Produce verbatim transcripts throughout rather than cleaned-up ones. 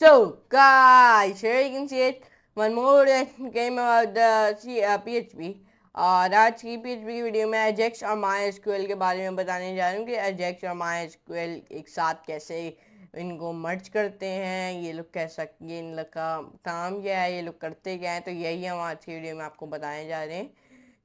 So guys, here you can see it. One more game about the P H P. और आज की P H P की video में Ajax और MySQL के बारे में बताने जा रहा हूँ कि Ajax और MySQL एक साथ कैसे इनको मर्ज करते हैं, ये लोग कैसा ये इन लोग का काम क्या है, ये लोग करते क्या हैं, तो यही हम आज की वीडियो में आपको बताने जा रहे हैं।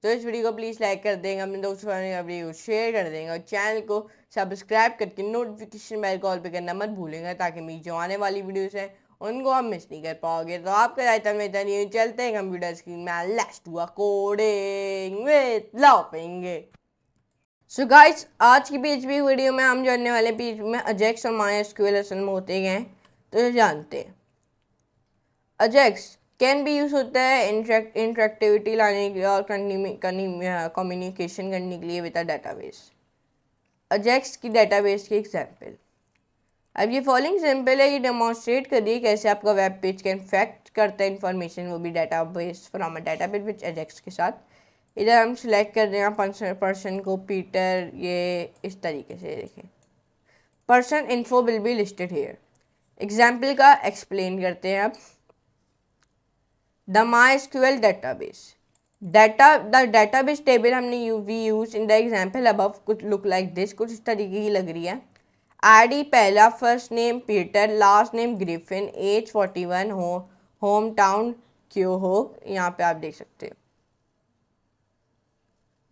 तो इस वीडियो को प्लीज़ लाइक कर देंगे, अपने दोस्तों को वीडियो शेयर कर देंगे और चैनल को सब्सक्राइब करके नोटिफिकेशन बेल को ऑल पे करना मत भूलेंगे ताकि मेरी जो आने वाली वीडियोस हैं उनको आप मिस नहीं कर पाओगे। तो आपका रायता में इतना नहीं, चलते हैं कंप्यूटर स्क्रीन में। Let's do a coding with loving. So guys, आज की पीएचपी वीडियो में हम जानने वाले पीएचपी में अजैक्स और माइस्क्यूएल असल में होते हैं, तो जानते हैं। अजैक्स कैन भी यूज़ होता है इंट्रैक्ट इंट्रैक्टिविटी लाने के लिए और कम्युनिकेशन करने के लिए विद अ डेटाबेस। अजैक्स की डेटाबेस की एग्जांपल। अब ये फॉलोइंग सिंपल है, ये डेमोन्स्ट्रेट करिए कैसे आपका वेब पेज का इन्फेक्ट करता है इन्फॉर्मेशन, वो भी database from a database which Ajax के साथ। इधर हम सिलेक्ट कर रहे हैं पर्सन को, पीटर, ये इस तरीके से देखें। Person info will be listed here. Example का एक्सप्लेन करते हैं आप। The MySQL database data the database table हमने you we use in the example above कुछ लुक लाइक दिस, कुछ इस तरीके की लग रही है। आईडी पहला, first name Peter, last name Griffin, age forty one, हो होम टाउन क्यों हो, यहाँ पे आप देख सकते हो।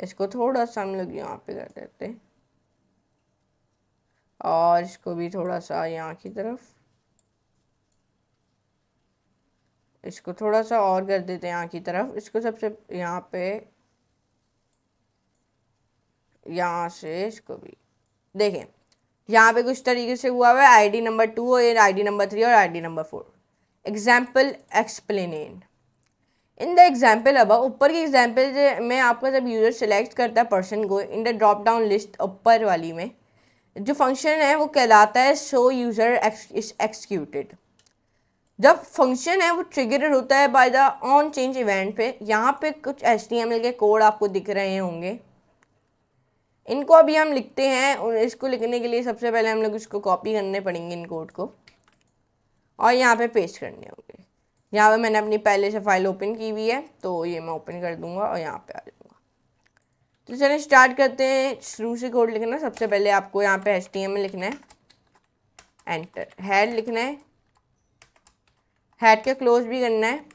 इसको थोड़ा सा हम लोग यहाँ पे कर देते हैं और इसको भी थोड़ा सा यहाँ की तरफ, इसको थोड़ा सा और कर देते हैं यहाँ की तरफ। इसको सबसे यहाँ पे, यहाँ से इसको भी देखें, यहाँ पे कुछ तरीके से हुआ हुआ है। आईडी नंबर टू और आईडी नंबर थ्री और ID number four. Example explained. In the example अब ऊपर की एग्जाम्पल में आपका जब यूज़र सेलेक्ट करता है पर्सन को in the drop down list ऊपर वाली में, जो फंक्शन है वो कहलाता है शो यूज़र इज एक्सक्यूटेड। जब फंक्शन है वो ट्रिगर्ड होता है by the on change event पे। यहाँ पे कुछ एच टी एम एल के कोड आपको दिख रहे होंगे, इनको अभी हम लिखते हैं। और इसको लिखने के लिए सबसे पहले हम लोग इसको कॉपी करने पड़ेंगे इन कोड को और यहाँ पे पेस्ट करने होंगे। यहाँ पे मैंने अपनी पहले से फाइल ओपन की हुई है तो ये मैं ओपन कर दूँगा और यहाँ पर आ जाऊँगा। तो चलिए स्टार्ट करते हैं शुरू से कोड लिखना। सबसे पहले आपको यहाँ पर एच टी एम एल लिखना है, एंटर, हेड लिखना है, हेड के क्लोज भी करना है,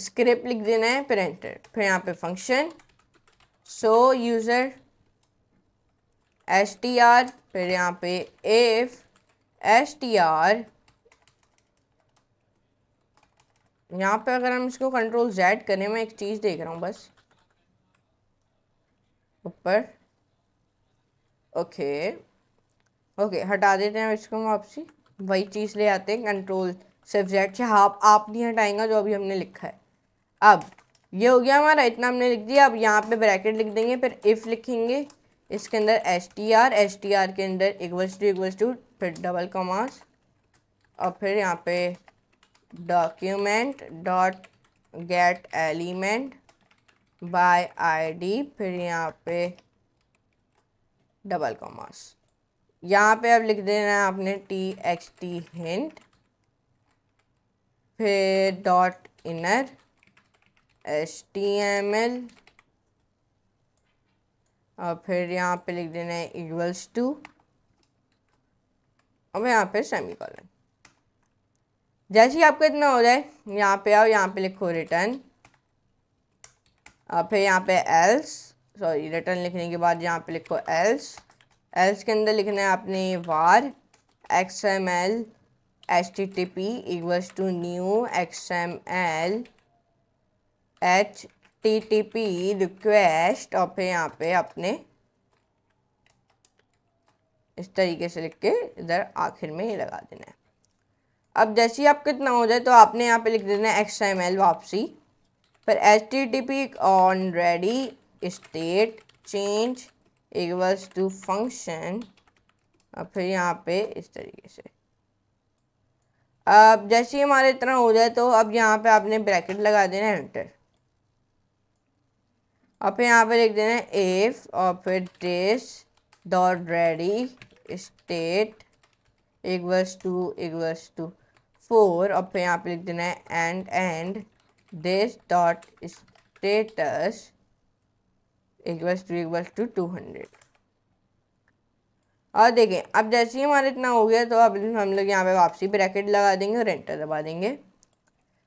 स्क्रिप्ट लिख देना है, फिर एंटर, फिर यहाँ पे function show user S T R, फिर यहाँ पे एफ एस टी आर। यहाँ पे अगर हम इसको कंट्रोल जेड करें, मैं एक चीज़ देख रहा हूँ बस ऊपर। ओके ओके हटा देते हैं इसको, वापसी वही चीज़ ले आते हैं कंट्रोल सब्जेक्ट से। हाँ, आप नहीं हटाएंगे जो अभी हमने लिखा है। अब ये हो गया हमारा, इतना हमने लिख दिया। अब यहाँ पे ब्रैकेट लिख देंगे, फिर इफ़ लिखेंगे, इसके अंदर S T R, S T R के अंदर इक्वल्स टू इक्वल्स टू, फिर डबल कॉमास और फिर यहाँ पे document dot get element by I D, फिर यहाँ पे डबल कॉमास। यहाँ पे अब लिख देना है आपने टी एक्स टी हिंट, फिर dot inner H T M L और फिर यहाँ पे लिख देना है इक्वल्स टू और यहाँ पे सेमीकॉलन। जैसे ही आपको इतना हो जाए यहाँ पे आओ, यहाँ पे लिखो रिटर्न और फिर यहाँ पे एल्स, सॉरी रिटर्न लिखने के बाद यहाँ पे लिखो एल्स। एल्स के अंदर लिखना है आपने var X M L H T T P equals to new X M L H T T P request और फिर यहाँ पे आपने इस तरीके से लिख के इधर आखिर में ये लगा देना है। अब जैसे ही आपको इतना हो जाए तो आपने यहाँ पे लिख देना है एक्स एम एल वापसी, फिर H T T P on ready state change equals to function और फिर यहाँ पे इस तरीके से। अब जैसे ही हमारे इतना हो जाए तो अब यहाँ पे आपने ब्रैकेट लगा देना है, एंटर, और फिर यहाँ पे लिख देना है एफ और फिर this dot ready state equals to equals to four और फिर यहाँ पे लिख देना है and and this dot status equals to equals to two hundred. और देखें अब जैसे ही हमारा इतना हो गया तो अब हम लोग यहाँ पे वापसी ब्रैकेट लगा देंगे और एंटर दबा देंगे।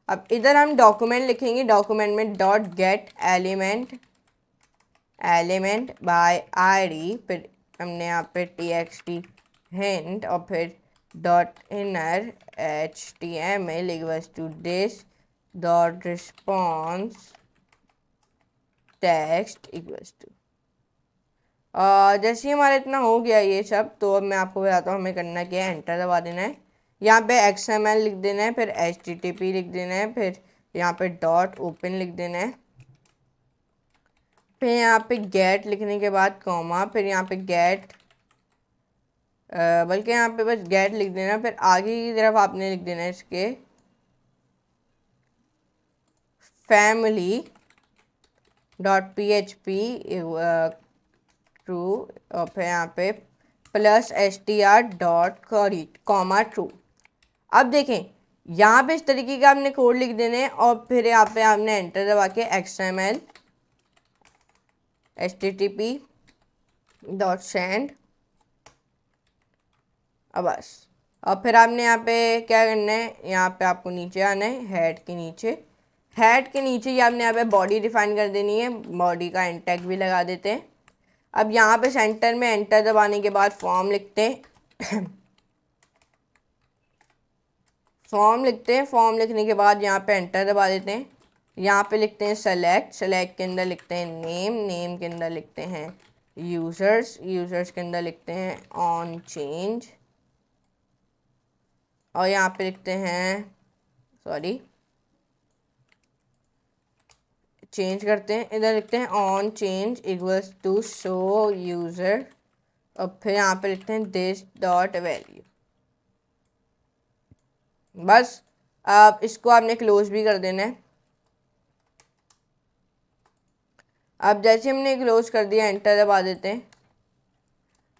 अब इधर हम डॉक्यूमेंट लिखेंगे, डॉक्यूमेंट में dot get element element by ID, फिर हमने यहाँ पे टी एक्स टी हिंट और फिर dot inner H T M L equals to this dot response text equals to. और जैसे ही हमारा इतना हो गया ये सब तो अब मैं आपको बताता हूँ हमें करना क्या है। एंटर दबा देना है, यहाँ पे एक्स एम एल लिख देना है, फिर एच टी टी पी लिख देना है, फिर यहाँ पे डॉट ओपन लिख देना है, फिर यहाँ पे गेट लिखने के बाद कॉमा, फिर यहाँ पे गेट बल्कि यहाँ पे बस गेट लिख देना, फिर आगे की तरफ आपने लिख देना है इसके family dot P H P true और फिर यहाँ पे plus S T R dot query comma true. अब देखें यहाँ पे इस तरीके का आपने कोड लिख देने और फिर यहाँ पे आपने एंटर दबा के X M L H T T P dot send अब बस। और फिर आपने यहाँ पे क्या करना है, यहाँ पे आपको नीचे आना है हेड के नीचे, हेड के नीचे ही आपने यहाँ पे बॉडी डिफाइन कर देनी है, बॉडी का एंड टैग भी लगा देते हैं। अब यहाँ पे सेंटर में एंटर दबाने के बाद फॉर्म लिखते हैं फॉर्म लिखते हैं फॉर्म लिखने के बाद यहाँ पे एंटर दबा देते हैं। यहाँ पे लिखते हैं सेलेक्ट, सेलेक्ट के अंदर लिखते हैं नेम, नेम के अंदर लिखते हैं यूज़र्स, यूज़र्स के अंदर लिखते हैं ऑन चेंज और यहाँ पे लिखते हैं सॉरी चेंज करते हैं, इधर लिखते हैं on change equals to show user और फिर यहाँ पे लिखते हैं दिस डॉट वैल्यू। बस अब इसको आपने क्लोज भी कर देना है। अब जैसे हमने क्लोज कर दिया एंटर दबा देते हैं,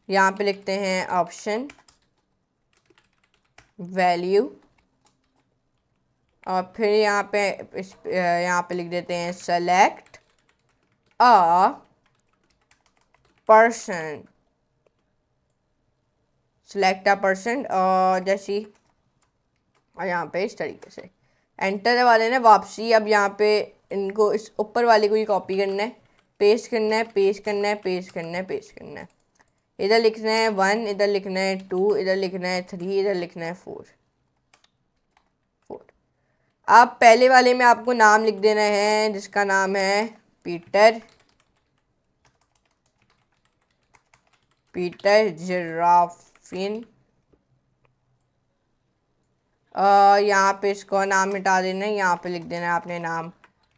यहाँ पे लिखते हैं ऑप्शन वैल्यू और फिर यहाँ पे इस यहाँ पे लिख देते हैं select a person select a person और जैसी और यहाँ पे इस तरीके से एंटर दबा देना वापसी। अब यहाँ पे इनको इस ऊपर वाले को ही कॉपी करना है, पेस्ट करना है पेस्ट करना है पेस्ट करना है पेस्ट करना है इधर लिखना है वन, इधर लिखना है टू, इधर लिखना है थ्री, इधर लिखना है फोर। आप पहले वाले में आपको नाम लिख देना है जिसका नाम है पीटर पीटर जिराफिन और यहाँ पे इसको नाम मिटा देना है, यहाँ पे लिख देना है आपने नाम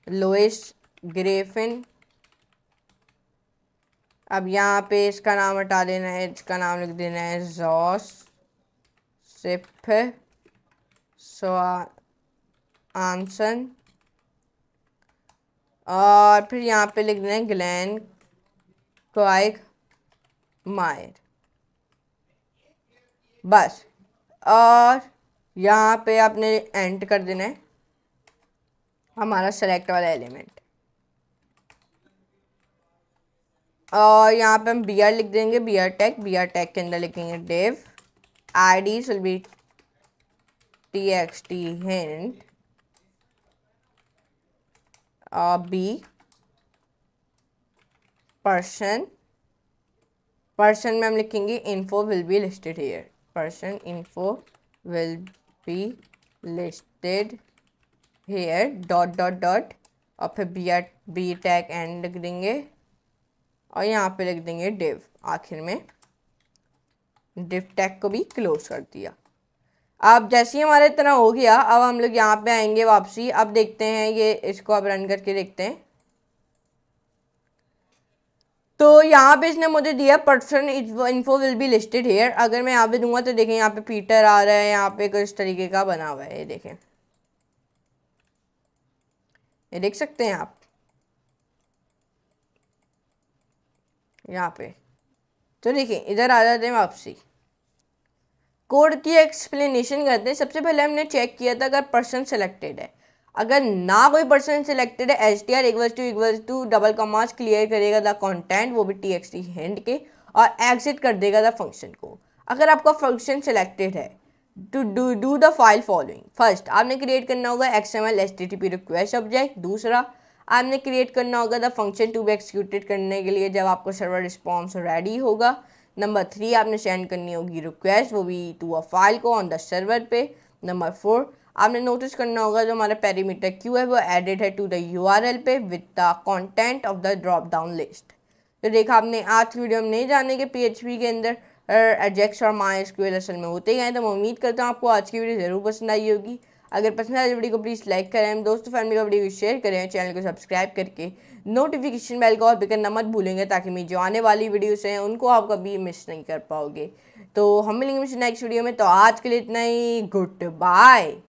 लोइस ग्रिफिन। अब यहाँ पे इसका नाम हटा देना है, इसका नाम लिख देना है जॉस सिफ सोआ आंसन और फिर यहाँ पे लिख देना है ग्लैन क्वागमायर बस। और यहाँ पे आपने एंटर कर देना है हमारा सेलेक्ट वाला एलिमेंट और यहाँ पे हम बी आर लिख देंगे, B R tag B R tag के अंदर लिखेंगे div I D will be T X T hint be person person में हम लिखेंगे info will be listed here person info will be listed here dot dot dot और फिर B R B tag end लिख देंगे और यहाँ पे लिख देंगे डिव। आखिर में डिव टैग को भी क्लोज कर दिया। अब जैसे ही हमारा इतना हो गया अब हम लोग यहाँ पे आएंगे वापसी। अब देखते हैं ये इसको अब रन करके देखते हैं तो यहाँ पे इसने मुझे दिया person info will be listed here. अगर मैं यहाँ पे दूंगा तो देखें यहाँ पे पीटर आ रहा है, यहाँ पे कुछ तरीके का बना हुआ है, ये देखें ये देख सकते हैं आप यहाँ पे। तो देखें इधर आ जाते हैं वापसी, कोड की एक्सप्लेनेशन करते हैं। सबसे पहले हमने चेक किया था अगर पर्सन सेलेक्टेड है, अगर ना कोई पर्सन सेलेक्टेड है H T R equals to equals to double commas clear करेगा द कंटेंट, वो भी टी एक्स टी हैंड के, और एग्जिट कर देगा द फंक्शन को। अगर आपका फंक्शन सेलेक्टेड है to do do the file following, first आपने क्रिएट करना होगा X M L H T T P request object, दूसरा आपने क्रिएट करना होगा the function to be executed करने के लिए जब आपको सर्वर रिस्पॉन्स रेडी होगा, नंबर थ्री आपने सेंड करनी होगी रिक्वेस्ट वो भी टू अ फाइल को ऑन द सर्वर पे, नंबर फोर आपने नोटिस करना होगा जो हमारा पैरामीटर क्यू है वो एडेड है to the U R L पे with the content of the drop down list. तो देखा आपने आज वीडियो में नहीं जाने के पी एच पी के अंदर एजेक्स और माई एसक्यूएल असल में होते गए, तो मैं उम्मीद करता हूँ आपको आज की वीडियो ज़रूर पसंद आई होगी। अगर पसंद आए वीडियो को प्लीज़ लाइक करें, दोस्तों फैमिली का वीडियो शेयर करें, चैनल को सब्सक्राइब करके नोटिफिकेशन बेल को और भी करना मत भूलेंगे ताकि मेरी जो आने वाली वीडियोस हैं उनको आप कभी मिस नहीं कर पाओगे। तो हम मिलेंगे नेक्स्ट वीडियो में, तो आज के लिए इतना ही, गुड बाय।